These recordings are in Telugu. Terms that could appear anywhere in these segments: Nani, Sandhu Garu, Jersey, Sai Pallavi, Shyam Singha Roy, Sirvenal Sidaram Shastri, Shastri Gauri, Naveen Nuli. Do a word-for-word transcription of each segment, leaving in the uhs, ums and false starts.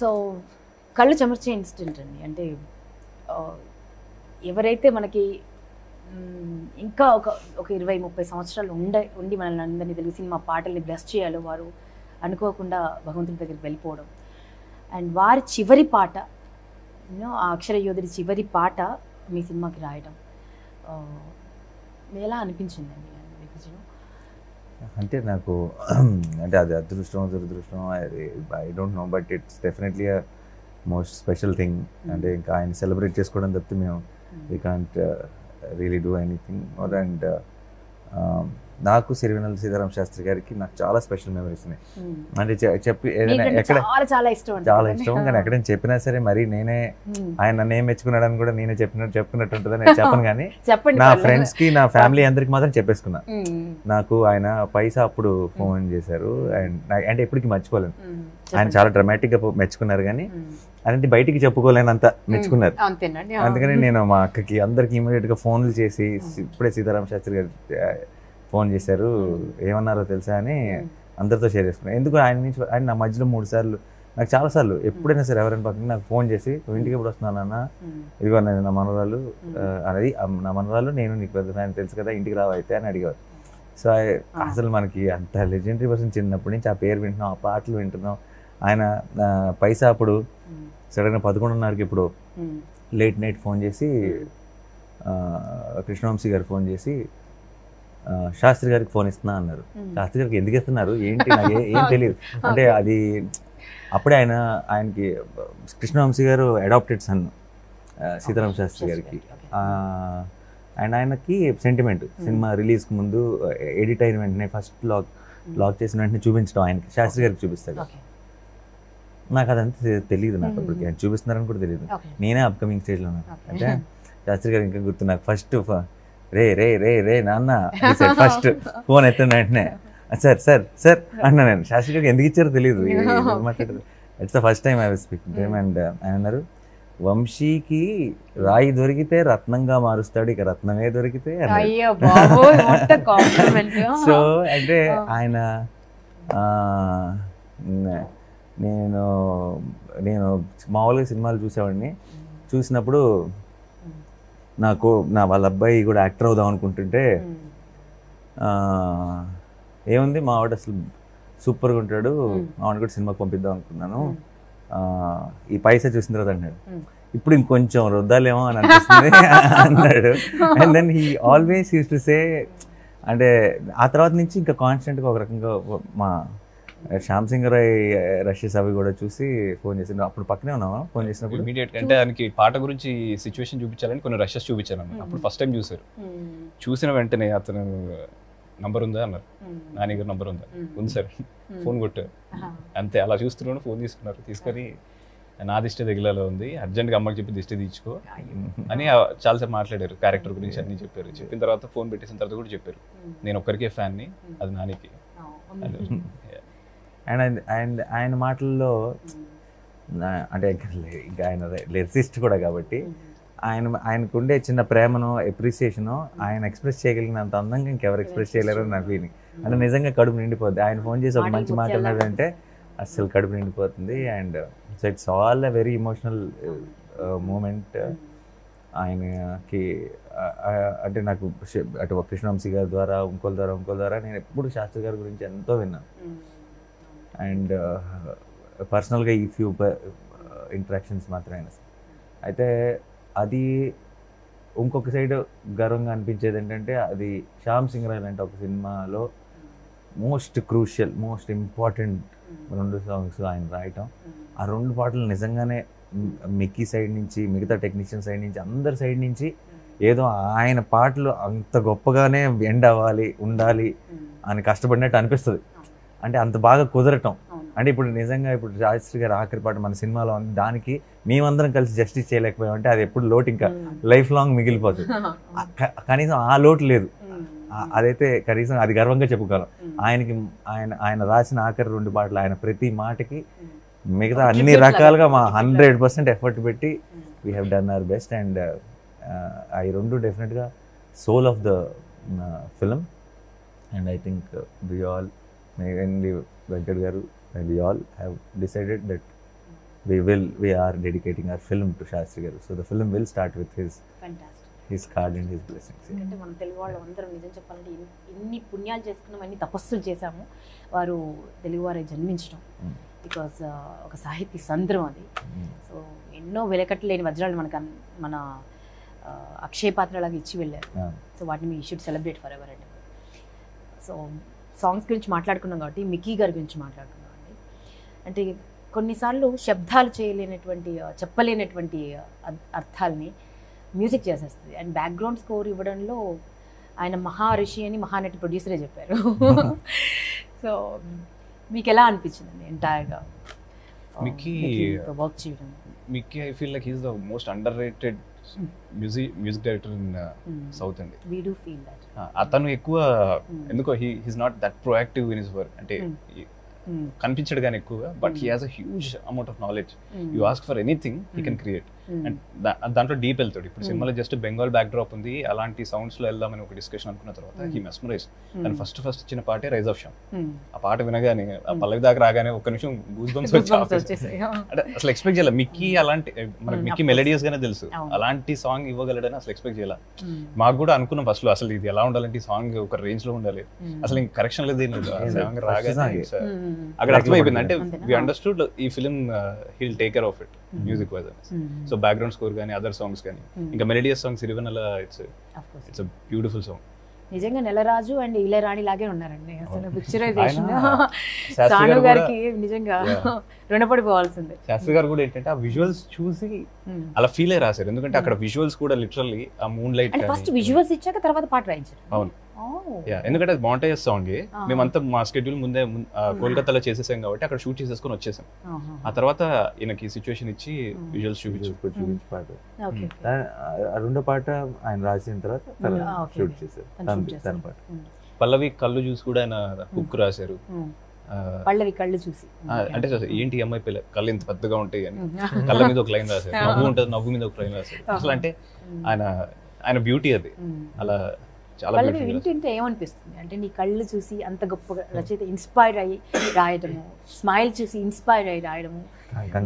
So, Kallu Chamarche instant and ఎవరైతే మనకి ఇంకా ఒక ఒక ఇరవై ముప్పై సంవత్సరాలు ఉండి ఉండి మనల్ని అందరినీ తెలుగు సినిమా పాటల్ని బ్లెస్ చేయాలో వారు అనుకోకుండా భగవంతుడి దగ్గరికి వెళ్ళిపోవడం అండ్ వారి చివరి పాట యూనో ఆ అక్షర యోధుడి చివరి పాట మీ సినిమాకి రాయడం ఎలా అనిపించింది అండి మీకు? అంటే నాకు అంటే అది అదృష్టం దురదృష్టం I don't know but it's definitely a most special thing. అంటే ఇంకా ఆయన సెలబ్రేట్ చేసుకోవడం తప్పితే మేము we can't uh, really do anything or and naaku Sirvenal Sidaram Shastri gariki naaku chaala special memories ne ante cheppi edana ekkada chaala chaala ishtam chaala ishtam gaani ekkada cheppina sare mari nene ayana name mechukunadani kuda nene cheppinattu cheppunattu untadani nenu cheppanu gaani na friends ki na family andariki maathram cheppeskunna naaku ayana paisa appudu phone chesaru and and eppudiki marchukolanu ayana chaala dramatic ga mechukunnaru gaani అదంటే బయటికి చెప్పుకోలేనంత మెచ్చుకున్నారు. అందుకని నేను మా అక్కకి అందరికి ఇమీడియట్గా ఫోన్లు చేసి ఇప్పుడే సీతారామ శాస్త్రి గారు ఫోన్ చేశారు ఏమన్నారో తెలుసా అని అందరితో షేర్ చేసుకున్నాను. ఎందుకు ఆయన నుంచి ఆయన నా మధ్యలో మూడు సార్లు నాకు చాలాసార్లు ఎప్పుడైనా సరే ఎవరైనా పక్కన నాకు ఫోన్ చేసి ఇంటికి ఎప్పుడు వస్తున్నానన్న ఇదిగో నా మనవరాలు అనేది నా మనవరాలు నేను నీకు పెద్ద ఫ్యాన్ తెలుసు కదా ఇంటికి రావైతే అని అడిగేవారు. సో అసలు మనకి అంత లెజెండరీ పర్సన్ చిన్నప్పటి నుంచి ఆ పేరు వింటున్నాం ఆ పాటలు వింటున్నాం. ఆయన పైసా అప్పుడు సడన్గా పదకొండున్నరకి ఇప్పుడు లేట్ నైట్ ఫోన్ చేసి కృష్ణవంశీ గారు ఫోన్ చేసి శాస్త్రి గారికి ఫోన్ ఇస్తున్నా అన్నారు. శాస్త్రి గారికి ఎందుకు ఇస్తున్నారు ఏంటి నాకు ఏం తెలియదు. అంటే అది అప్పుడే ఆయన ఆయనకి కృష్ణవంశీ గారు అడాప్టెడ్ సన్ సీతారామ శాస్త్రి గారికి అండ్ ఆయనకి సెంటిమెంట్ సినిమా రిలీజ్కి ముందు ఎడిట్ అయిన వెంటనే ఫస్ట్ లాక్ లాక్ చేసిన వెంటనే చూపించడం ఆయనకి శాస్త్రి గారికి చూపిస్తాడు. నాకు అదంతా తెలియదు నాకు అప్పటికి ఆయన చూపిస్తున్నారని కూడా తెలియదు. నేనే అప్కమింగ్ స్టేజ్లో ఉన్నాను అంటే శాస్త్రి గారు ఇంకా గుర్తు నాకు ఫస్ట్ రే రే రే రే నాన్న ఫస్ట్ ఫోన్ ఎత్తున్న వెంటనే సార్ సార్ సార్ అన్నా నేను. శాస్త్రి గారికి ఎందుకు ఇచ్చారో తెలియదు మాట్లాడారు. It's the first time I was speaking time and ఆయన అన్నారు వంశీకి రాయి దొరికితే రత్నంగా మారుస్తాడు ఇక రత్నమే దొరికితే. సో అంటే ఆయన నేను నేను మామూలుగా సినిమాలు చూసేవాడిని. చూసినప్పుడు నాకు నా వాళ్ళ అబ్బాయి కూడా యాక్టర్ అవుదాం అనుకుంటుంటే ఏముంది మా ఆవిడ అసలు సూపర్గా ఉంటాడు ఆవిడ కూడా సినిమాకి పంపిద్దాం అనుకున్నాను ఈ పైసా చూసిన తర్వాత అన్నాడు ఇప్పుడు ఇంకొంచెం రుద్దాలేమో అని అనిపిస్తుంది అన్నాడు. And then he always use to say అంటే ఆ తర్వాత నుంచి ఇంకా కాన్స్టెంట్గా ఒక రకంగా మా శ్యామ్ సింగ్ రాయ్ రష్యా సవి గౌడ చూసి ఫోన్ చేసి అప్పుడు పక్కనే ఉన్నాము ఫోన్ చేసినప్పుడు ఇమీడియట్ అంటే దానికి పాట గురించి సిచ్యువేషన్ చూపించాలని కొన్ని రష్యాస్ చూపించాను అప్పుడు ఫస్ట్ టైం చూసారు. చూసిన వెంటనే అతను నంబర్ ఉందా అన్నారు నాని గారు నంబర్ ఉందా ఉంది సార్ ఫోన్ కొట్టారు అంతే. అలా చూస్తున్నాను ఫోన్ తీసుకున్నారు తీసుకొని నా దిష్టి దగ్గరలో ఉంది అర్జెంట్గా అమ్మకి చెప్పి దిష్టి తీసుకో అని చాలాసేపు మాట్లాడారు క్యారెక్టర్ గురించి అన్ని చెప్పారు. చెప్పిన తర్వాత ఫోన్ పెట్టేసిన తర్వాత కూడా చెప్పారు నేను ఒక్కరికే ఫ్యాన్ని అది నానికి. అండ్ అండ్ ఆయన మాటల్లో అంటే ఇంకా ఆయన లిరిసిస్ట్ కూడా కాబట్టి ఆయన ఆయనకుండే చిన్న ప్రేమను ఎప్రిసియేషను ఆయన ఎక్స్ప్రెస్ చేయగలిగినంత అందంగా ఇంకెవరు ఎక్స్ప్రెస్ చేయలేరు నా ఫీలింగ్. అంటే నిజంగా కడుపు నిండిపోద్ది ఆయన ఫోన్ చేసి ఒక మంచి మాట్లాడాడంటే అస్సలు కడుపు నిండిపోతుంది. And so it's all a very emotional moment ఆయనకి. అంటే నాకు అటు కృష్ణవంశీ గారి ద్వారా ఇంకోళ్ళ ద్వారా ఇంకోళ్ళ ద్వారా నేను ఎప్పుడు శాస్త్రి గారి గురించి ఎంతో విన్నాను. అండ్ పర్సనల్గా ఈ ఫ్యూ ఇంట్రాక్షన్స్ మాత్రమే అయితే అది ఇంకొక సైడ్ గర్వంగా అనిపించేది ఏంటంటే అది శ్యామ్ సింగ్ రాయ్ లాంటి ఒక సినిమాలో మోస్ట్ క్రూషియల్ మోస్ట్ ఇంపార్టెంట్ రెండు సాంగ్స్ ఆయన రాయటం. ఆ రెండు పాటలు నిజంగానే మిక్కీ సైడ్ నుంచి మిగతా టెక్నీషియన్ సైడ్ నుంచి అందరి సైడ్ నుంచి ఏదో ఆయన పాటలు అంత గొప్పగానే ఎండ్ అవ్వాలి ఉండాలి అని కష్టపడినట్టు అనిపిస్తుంది. అంటే అంత బాగా కుదరటం అంటే ఇప్పుడు నిజంగా ఇప్పుడు శాస్త్రి గారు ఆఖరి పాట మన సినిమాలో ఉంది దానికి మేమందరం కలిసి జస్టిస్ చేయలేకపోయామంటే అది ఎప్పుడు లోటు ఇంకా లైఫ్ లాంగ్ మిగిలిపోతుంది. కనీసం ఆ లోటు లేదు అదైతే కనీసం అది గర్వంగా చెప్పుకోవాలి. ఆయనకి ఆయన ఆయన రాసిన ఆఖరి రెండు పాటలు ఆయన ప్రతి మాటకి మిగతా అన్ని రకాలుగా మా హండ్రెడ్ పర్సెంట్ ఎఫర్ట్ పెట్టి we have done our best. And I రెండు డెఫినెట్గా soul of the film and I think we all Venkat garu and we all have decided that we will we are dedicating our film to Shastri Garu. So the film will start with his fantastic his card and his blessings. అంటే మనం తెలుగు వాళ్ళు అందరం నిజం చెప్పాలంటే ఇన్ని పుణ్యాలు చేసుకున్నాం, అన్ని తపస్సులు చేశాము, వారు తెలుగువారే జన్మించడం. బికాజ్ ఒక సాహితీ సంద్రం అది. సో ఎన్నో వెలకట్టలేని వజ్రాలు మనకు మన అక్షయ పాత్రలాగా ఇచ్చి వెళ్ళారు. సో వాటిని we should celebrate forever అండి. సో సాంగ్స్ గురించి మాట్లాడుకున్నాం కాబట్టి మిక్కీ గారి గురించి మాట్లాడుకున్నాం అండి. అంటే కొన్నిసార్లు శబ్దాలు చేయలేనటువంటి చెప్పలేనటువంటి అర్థాలని మ్యూజిక్ చేసేస్తుంది. అండ్ బ్యాక్గ్రౌండ్ స్కోర్ ఇవ్వడంలో ఆయన మహారిషి అని మహానటి ప్రొడ్యూసరే చెప్పారు. సో మీకు ఎలా అనిపించిందండి ఎంటైర్గా మిక్కీ వర్క్ చేయడం? Mickey I feel like he is the most underrated music music director in south అండి. We do feel that. అతను ఎక్కువ ఎందుకో he is not that proactive in his work. అంటే కనిపించడు కానీ ఎక్కువగా, but he has a huge amount of knowledge. You ask for anything he can create. And దాంట్లో డీప్ వెళ్తాడు. ఇప్పుడు సినిమాలో జస్ట్ బెంగాల్ బ్యాక్ డ్రాప్ ఉంది, అలాంటి సౌండ్స్లో వెళ్దామని ఒక డిస్కషన్ అనుకున్న తర్వాత he mesmerize. And first first ఇచ్చిన పాటే రైజ్ ఆఫ్ శ్యామ్. ఆ పాట వినగానే ఆ పల్లవి దాకా రాగానే ఒక నిమిషం గూస్ బంప్స్ వచ్చేసాయి. అంటే అసలు ఎక్స్పెక్ట్ చేయాలి మిక్కీ అలాంటి, మనకి మిక్కీ మెలోడియస్ గానే తెలుసు, అలాంటి సాంగ్ ఇవ్వగలడని అసలు ఎక్స్పెక్ట్ చేయాలి. మాకు కూడా అనుకున్నాం ఫస్ట్ లో అసలు ఇది ఎలా ఉండాలంటే సాంగ్ ఒక రేంజ్ లో ఉండాలి, అసలు ఇంకా కరెక్షన్ లేదు ఏం లేదు. సాంగ్ రాగానే అక్కడ అర్థమైపోయింది. అంటే వి అండర్స్టూడ్ ఈ film he will take care of it music wise. So background score కానీ అదర్ సాంగ్స్ కానీ ఇంకా melodious songs ఇరివెనల it's it's a beautiful song. నిజంగా నెలరాజు అండ్ ఇళయరాణి లాగే ఉన్నారండి అసలు పిక్చరైజేషన్. సాను గారికి నిజంగా రుణపడిపోవాల్సిందే. శాస్త్రి గారు కూడా ఏంటంటే ఆ విజువల్స్ చూసి అలా ఫీల్ అయ్యి రాశారు. ఎందుకంటే అక్కడ విజువల్స్ కూడా లిటరల్లీ ఆ మూన్ లైట్ ఫస్ట్ విజువల్స్ ఇచ్చాక తర్వాత పాట రాయించారు. అవును, ఎందుకంటే అది మాంటేజ్ సాంగ్. మేమంతా మా షెడ్యూల్ ముందే కోల్కతాలో చేసేసాం కాబట్టి అక్కడ షూట్ చేసేసుకొని వచ్చేసాం. ఆ తర్వాత ఈయనకి సిచ్యువేషన్ ఇచ్చి విజువల్స్ చూపించి పాట, ఆ రెండో పాట ఆయన రాసిన తర్వాత షూట్ చేశారు. తన పాట పల్లవి కళ్ళు చూసి కూడా ఆయన హుక్ రాశారు. పల్లవి కళ్ళు చూసి అంటే ఏంటి అమ్మాయి పిల్ల కళ్ళు ఇంత పెద్దగా ఉంటాయి అని కళ్ళ మీద ఒక లైన్ రాశారు, నవ్వు ఉంటుంది నవ్వు మీద ఒక లైన్ రాశారు. అసలు అంటే ఆయన ఆయన బ్యూటీ అది. అలా వాళ్ళవి వింటుంటే ఏమనిపిస్తుంది అంటే నీ కళ్ళు చూసి అంత గొప్ప రచయిత ఇన్స్పైర్ అయ్యి రాయడము, స్మైల్ చూసి ఇన్స్పైర్ అయ్యి రాయడము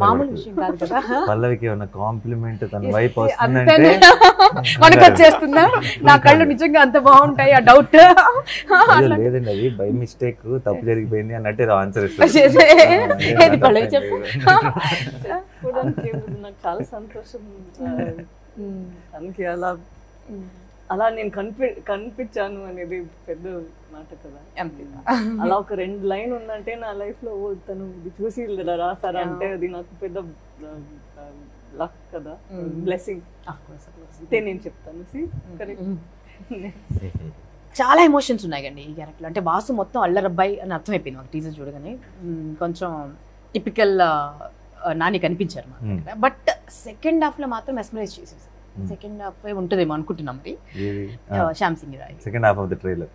మామూలు విషయం కాదు కదా. పల్లవికి ఏమైనా కాంప్లిమెంట్ తన వైపు వస్తుందంటే మనకు వచ్చేస్తుందా? నా కళ్ళు నిజంగా అంత బాగుంటాయి ఆ డౌట్ లేదండి. అది బై మిస్టేక్ తప్పు జరిగిపోయింది అన్నట్టే ఆన్సర్ ఇస్తుంది పల్లవి. చెప్పు. నాకు చాలా సంతోషం తనకి అలా అలా నేను కనిపి కనిపించాను అనేది పెద్ద మాట కదా. అలా ఒక రెండు లైన్ ఉందంటే నా లైఫ్లో తను ఇది చూసి రాసారా అంటే అది నాకు పెద్ద లక్ కదా, బ్లెస్సింగ్ అయితే నేను చెప్తాను. చాలా ఎమోషన్స్ ఉన్నాయి అండి ఈ క్యారెక్టర్. అంటే వాసు మొత్తం అల్లరబ్బాయి అని అర్థమైపోయింది నాకు టీజర్ చూడగానే. కొంచెం టిపికల్ నాని కనిపించారు మాకు, బట్ సెకండ్ హాఫ్లో మాత్రం మెస్మరైజ్ చేసేసారు. సెకండ్ హాఫ్ ఉంటదేమో అనుకుంటున్నాం మరి. Shyam Singh Roy second half of the trailer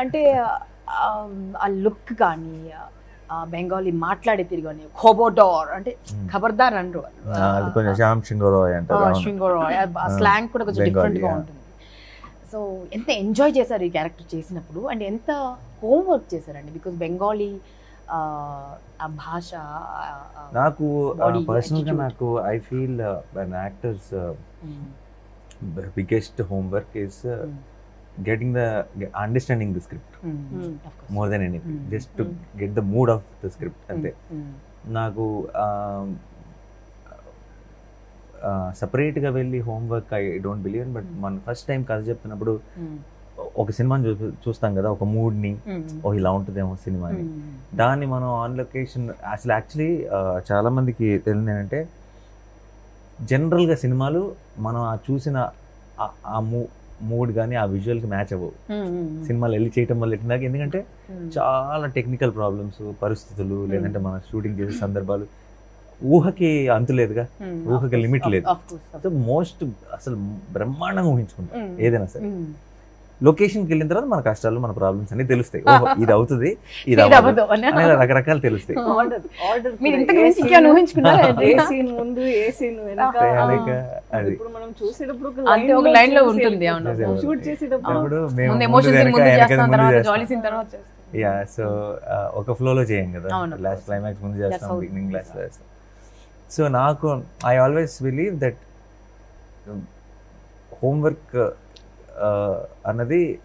అంటే ఆ లుక్ కానీ ఆ బెంగాలీ మాట్లాడే తిరిగి ఖోబోడోర్ అంటే ఖబర్దార్ అంటారు వాళ్ళు, శ్యామ్ సింగ రాయ్ అంటారు, సింగ రాయ్ స్లాంగ్ కూడా కొంచెం డిఫరెంట్ గా ఉంటుంది. సో ఎంత ఎంజాయ్ చేశారు ఈ క్యారెక్టర్ చేసినప్పుడు అండ్ ఎంత హోంవర్క్ చేశారండి? బికాస్ బెంగాలీ భాష నాకు పర్సనల్గా నాకు I feel an actors biggest homework is getting the get, understanding the script mm-hmm. of course. more than anything mm-hmm. just to mm-hmm. get the mood of the script ante నాకు సపరేట్గా వెళ్ళి homework I don't believe in. But మన ఫస్ట్ టైం కథ చెప్తున్నప్పుడు ఒక సినిమాని చూ చూస్తాం కదా, ఒక మూడ్ని ఓ ఇలా ఉంటుందేమో సినిమాని, దాన్ని మనం ఆన్ లొకేషన్ అసలు యాక్చువల్లీ చాలా మందికి తెలియదు ఏంటంటే జనరల్గా సినిమాలు మనం ఆ చూసిన ఆ మూ మూడ్ కానీ ఆ విజువల్కి మ్యాచ్ అవ్వవు సినిమాలు వెళ్ళి చేయటం వల్ల ఎట్టిందాక. ఎందుకంటే చాలా టెక్నికల్ ప్రాబ్లమ్స్, పరిస్థితులు, లేదంటే మనం షూటింగ్ చేసే సందర్భాలు, ఊహకి అంతు లేదుగా, ఊహకి లిమిట్ లేదు. మోస్ట్ అసలు బ్రహ్మాండంగా ఊహించుకుంటాం ఏదైనా సరే. లొకేషన్కి వెళ్ళిన తర్వాత మన కష్టాలు మన ప్రాబ్లమ్స్ అన్ని తెలుస్తాయి. ఇది అవుతుంది ఇది అవ్వదు అనేది రకరకాలు తెలుస్తాయి. చూసేటప్పుడు Yeah, so oka flow lo cheyam kada. Last climax mundu chestam, beginning last lo chestam. So naaku I always believe that homework anadi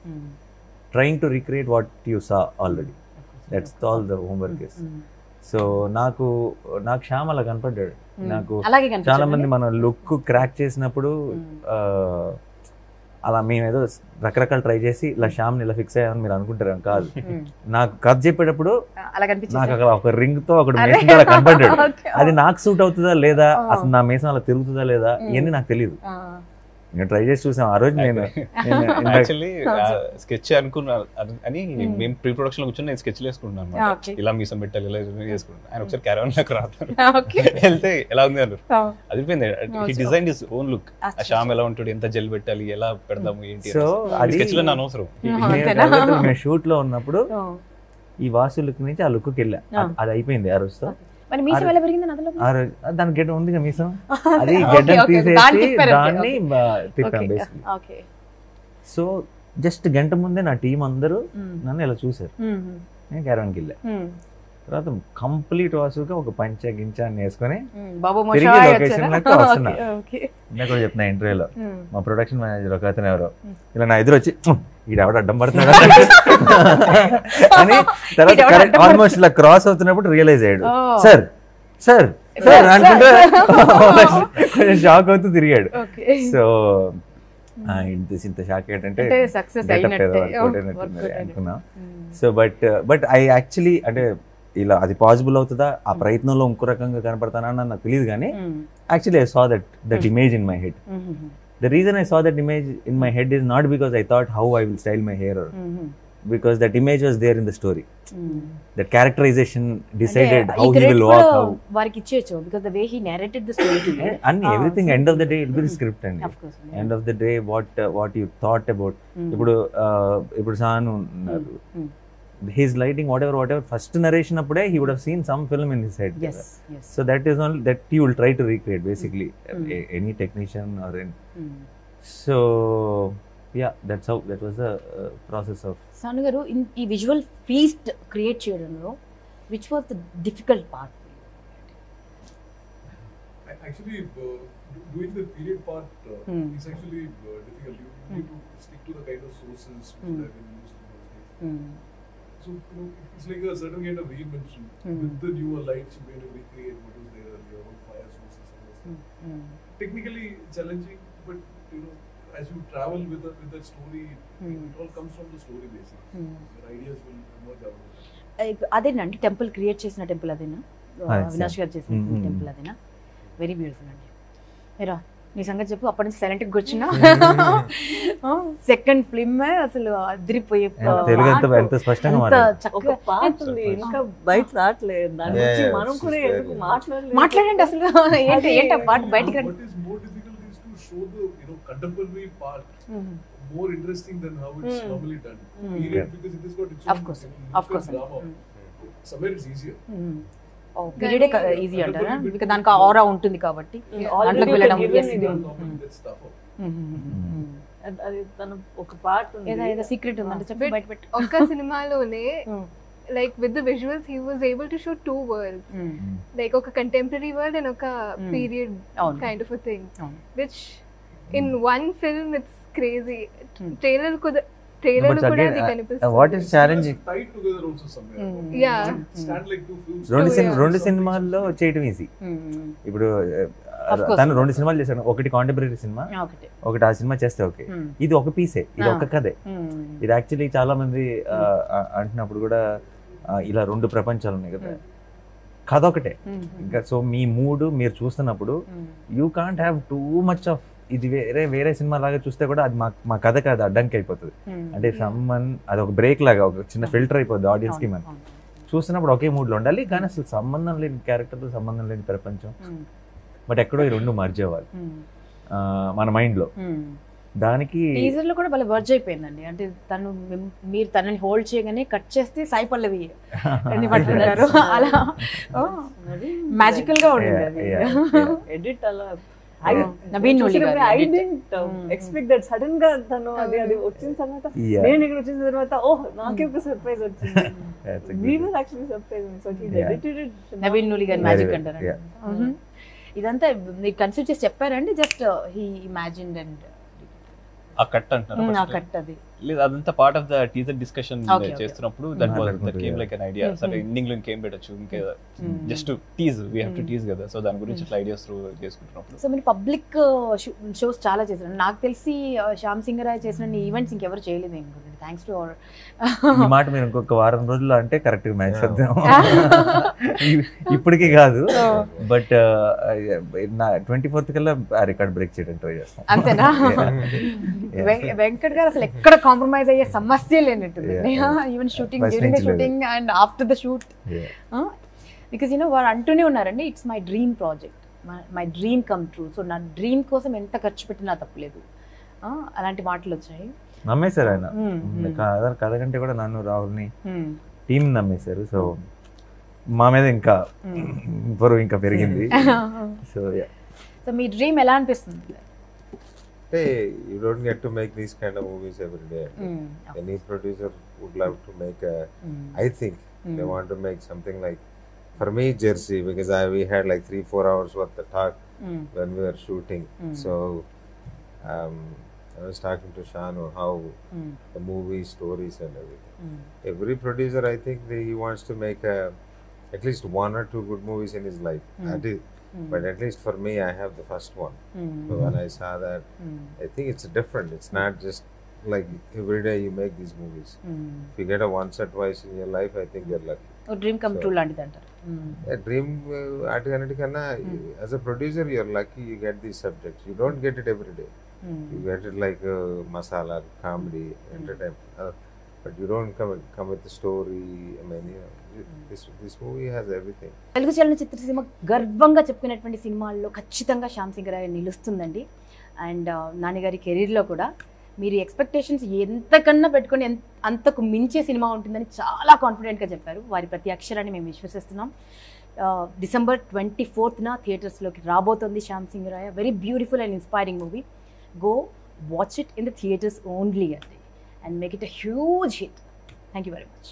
trying to recreate what you saw already. That's all the homework is. So naaku naaku Shyam ala kanapadadu. నాకు చాలా మంది మనం లుక్ క్రాక్ చేసినప్పుడు అలా మేమేదో రకరకాల ట్రై చేసి ఇలా Shyam ఇలా ఫిక్స్ అయ్యామని మీరు అనుకుంటారు. కాదు, నాకు కథ చెప్పేటప్పుడు నాకు అక్కడ ఒక రింగ్ తో ఒక మేసం అలా కనపడ్డాడు. అది నాకు సూట్ అవుతుందా లేదా, అసలు నా మేసం అలా తిరుగుతుందా లేదా ఇవన్నీ నాకు తెలియదు. నేను ట్రై చేసి చూసాను ఆ రోజు. నేను యాక్చువల్లీ స్కెచ్ అనుకున్నాను అని మేము ప్రీ ప్రొడక్షన్ కూర్చొని నేను స్కెచ్లు వేసుకుంటున్నాను అనమాట. ఇలా మీసం పెట్టాలి, ఇలా వేసుకుంటున్నాను. ఆయన ఒకసారి క్యారవాన్ నాకు రాతాను, వెళ్తే ఎలా ఉంది అన్నారు. అది పోయింది. He designed his own look. ఆ Shyam ఎలా ఉంటాడు, ఎంత జెల్ పెట్టాలి, ఎలా పెడదాము ఏంటి, సో అది స్కెచ్ లో నా అవసరం. మేము షూట్ లో ఉన్నప్పుడు ఈ వాసు లుక్ నుంచి ఆ లుక్కి వెళ్ళా. అది అయిపోయింది ఆ రోజుతో. దాని గెడ్డ ఉంది కదా మీసం, అది గెడ్డ తీసేసి దాన్ని తిప్పాం బేసిక్లీ. సో జస్ట్ గంట ముందే నా టీం అందరూ నన్ను ఇలా చూసారు. నేను క్యారవాన్కి వెళ్ళా. తర్వాత కంప్లీట్ వాసుగా ఒక పంచ గించా వేసుకుని తిరిగి లొకేషన్ లెక్క వస్తున్నా. నేను కూడా చెప్తున్నా ఇంటర్వ్యూలో, మా ప్రొడక్షన్ మేనేజర్ ఒక అతను ఎవరో ఇలా నా ఎదురు వచ్చి ఈడెవడ అడ్డం పడుతున్నాడు అని, తర్వాత ఆల్మోస్ట్ ఇలా క్రాస్ అవుతున్నప్పుడు రియలైజ్ అయ్యాడు. సార్ సార్ సార్ అనుకుంటే కొంచెం షాక్ అవుతూ తిరిగాడు. సో ఇంత షాక్ ఏంటంటే అనుకున్నాం. So but but I actually అంటే ఇలా అది పాసిబుల్ అవుతుందా, ఆ ప్రయత్నంలో ఇంకో రకంగా కనపడతానా అని నాకు తెలియదు. కానీ actually I saw that that image in my head. The reason I saw that image in my head is not because I thought how I will style my hair, or mm-hmm. because that image was there in the story. Mm. That characterization decided okay, how he will walk, how work ichecho, because the way he narrated the story to me. And ah, everything so end of the day it will be script and of course, yeah. end of the day what uh, what you thought about. Ipudu ipudu Sanu unnaru, his lighting whatever whatever first narration appude he would have seen some film in his head. Yes, yes. So that is all that he will try to recreate basically. Mm. A, any technician or in mm. so yeah, that's how that was the uh, process of Sandhu Garu in the visual feast create cheyadamlo. Which was the difficult part? Actually uh, doing the period part uh, mm. is actually uh, difficult. You mm. need to stick to the kind of sources which mm. have been used in those days. Mm. So you know, it's like a certain kind of reinvention. Mm. With the newer lights you made to recreate what was there earlier, what fire sources and all that. Mm. Technically challenging, but you know, as you travel with the with that story, mm. you know, it all comes from the story basis. Mm. Your ideas will emerge out of it. అదేనండి టెంపుల్ క్రియేట్ చేసిన టెంపుల్ అదేనా, అవినాష్ గారు చేసిన టెంపుల్ అదేనా? వెరీ బ్యూటిఫుల్ అండి. మీరా నీ సంగతి చెప్పు, అప్పటి నుంచి సైలెంట్ గా వచ్చినా. సెకండ్ ఫిల్మ్ అసలు అదిరిపోయే, ఇంకా బయట రావట్లేదు. దాని గురించి మనం కూడా ఎందుకు మాట్లాడలేదు, మాట్లాడండి అసలు ఏంటి ఏంటి పాట బయటకి రండి. Show the you know contemporary part mm-hmm. more interesting than how it's mm-hmm. normally done. Mm-hmm. Period, because it has got its own of course, of course. Mm-hmm. Somewhere it's easier. Mm-hmm. Oh, period is easier, right? Because దానికి ఆరా ఉంటుంది కాబట్టి అట్లా వెళ్ళడం. Yes, that's tough. And తన ఒక పార్ట్ ఉంది. ఏదో ఏదో సీక్రెట్ ఉంది అంటే చెప్పు బట్ బట్ ఒక్క సినిమాలోనే like with the visuals he was able to show two worlds. Mm. Like oka contemporary world and oka mm. period oh, kind of a thing. Oh. Which in mm. one film it's crazy. Mm. Trailer ko trailer ko kuda kanipistundi. What is challenging? Tied together also somewhere. Mm. Okay. Yeah. Mm. Stand like two films. Rendu cinema rendu cinema lo cheyadam easy. Ipudu తను రెండు సినిమాలు చేశాను. ఒకటి కాంటెంపరీ సినిమా, ఒకటి ఆ సినిమా చేస్తే ఓకే. ఇది ఒక పీసే, ఇది ఒక కథే. ఇది యాక్చువల్లీ చాలా మంది అంటున్నప్పుడు కూడా ఇలా రెండు ప్రపంచాలు ఉన్నాయి కదా, కథ ఒకటే. ఇంకా సో మీ మూడు మీరు చూస్తున్నప్పుడు you can't have too much of ఇది. వేరే వేరే సినిమా లాగా చూస్తే కూడా అది మా మా కథ కాదు, అడ్డంకి అయిపోతుంది. అంటే సమ్మన్ అది ఒక బ్రేక్ లాగా ఒక చిన్న ఫిల్టర్ అయిపోతుంది ఆడియన్స్ కి. మనం చూస్తున్నప్పుడు ఒకే మూడ్ లో ఉండాలి, కానీ అసలు సంబంధం లేని క్యారెక్టర్తో సంబంధం లేని ప్రపంచం. బట్ ఎక్కడో ఈ రెండు మర్జ్ అవ్వాలి మన మైండ్ లో. దానికి టీజర్ లో కూడా భలే వర్జ్ అయిపోయిందండి. అంటే తను మీరు తనని హోల్డ్ చేయగానే కట్ చేస్తే సాయి పల్లవి అని పట్టుకున్నారు. అలా మ్యాజికల్ గా ఉండింది ఎడిట్. అలా I didn't expect that sudden ga thano adi adi ochina samata nenu ikkada ochina tarvata oh naake oka surprise ochindi. We were actually surprised so he edited it. Naveen Nuli gar magic antaru idantha nee concept chesi chepparandi just he imagined and a cut antaru na cut adi లేదు అదంతా part of the teaser discussion చేస్తున్నప్పుడు that was that came like an idea సరే ఎండింగ్ లో కేమ్ బెటర్ చూంకే just to tease we have to tease కదా సో దాని గురించి ఇట్లా ఐడియాస్ త్రూ చేసుకుంటున్నాం సో మీరు పబ్లిక్ షోస్ చాలా చేశారు నాకు తెలిసి శ్యామ్ సింగ్ రాయ్ చేసిన ఈవెంట్స్ ఇంకెవరు చేయలేదు అనుకుంటున్నాను థాంక్స్ టు అవర్ ఈ మాట మీరు ఇంకొక వారం రోజుల్లో అంటే కరెక్ట్ మ్యాచ్ చేద్దాం ఇప్పటికే కాదు బట్ ట్వంటీ ఫోర్త్ కల్లా రికార్డ్ బ్రేక్ చేయడం ట్రై చేస్తాం అంతేనా వెంకట్ గారు అసలు ఎక్కడ compromise ayya samasya lenittundi even shooting By during the shooting level. And after the shoot yeah. uh, because you know var antune unnarandi it's my dream project my, my dream come true so na dream kosam enta kharchu pettina tappaledu alanti maatlu vachayi nammesaru aina kada kada gante kuda nannu rahulni team nammesaru so maa meda inka improve inka perigindi so yeah so my dream ela anpistundi Hey, you don't get to make these kind of movies every day. Mm, okay. Any producer would love to make a, mm. I think mm. they want to make something like, for me, Jersey, because I we had like three, four hours worth of talk mm. when we were shooting. Mm. So, um, I was talking to Shanu how mm. the movie stories and everything. Mm. Every producer, I think they, he wants to make a, at least one or two good movies in his life. Mm. I do. Mm. But at least for me, I have the first one. Mm. So when I saw that, mm. I think it's different. It's not just like every day you make these movies. Mm. If you get a once or twice in your life, I think you're lucky. Oh, dream come so, true, Landi Dantar. Mm. A dream, uh, as a producer, you're lucky you get these subjects. You don't get it every day. Mm. You get it like uh, masala, comedy, mm. entertainment. Uh, but you don't come come with the story. I mean, you know, this this movie has everything. Telugu చలనచిత్ర సీమ గర్వంగా చెప్పుకునేటువంటి సినిమాల్లో ఖచ్చితంగా శ్యామ్ సింగ్ రాయ్ నిలుస్తుందండి అండ్ నాని గారి కెరీర్ లో కూడా మీరు ఎక్స్పెక్టేషన్స్ ఎంతకన్నా పెట్టుకొని అంతకు మించే సినిమా ఉంటుందని చాలా కాన్ఫిడెంట్ గా చెప్పారు వారి ప్రతి అక్షరాన్ని మేము విశ్వసిస్తున్నాం డిసెంబర్ ట్వంటీ ఫోర్త్న థియేటర్స్ లోకి రాబోతోంది Shyam Singh Roy very beautiful and inspiring movie go watch it in the theatres only అండి and make it a huge hit. Thank you very much.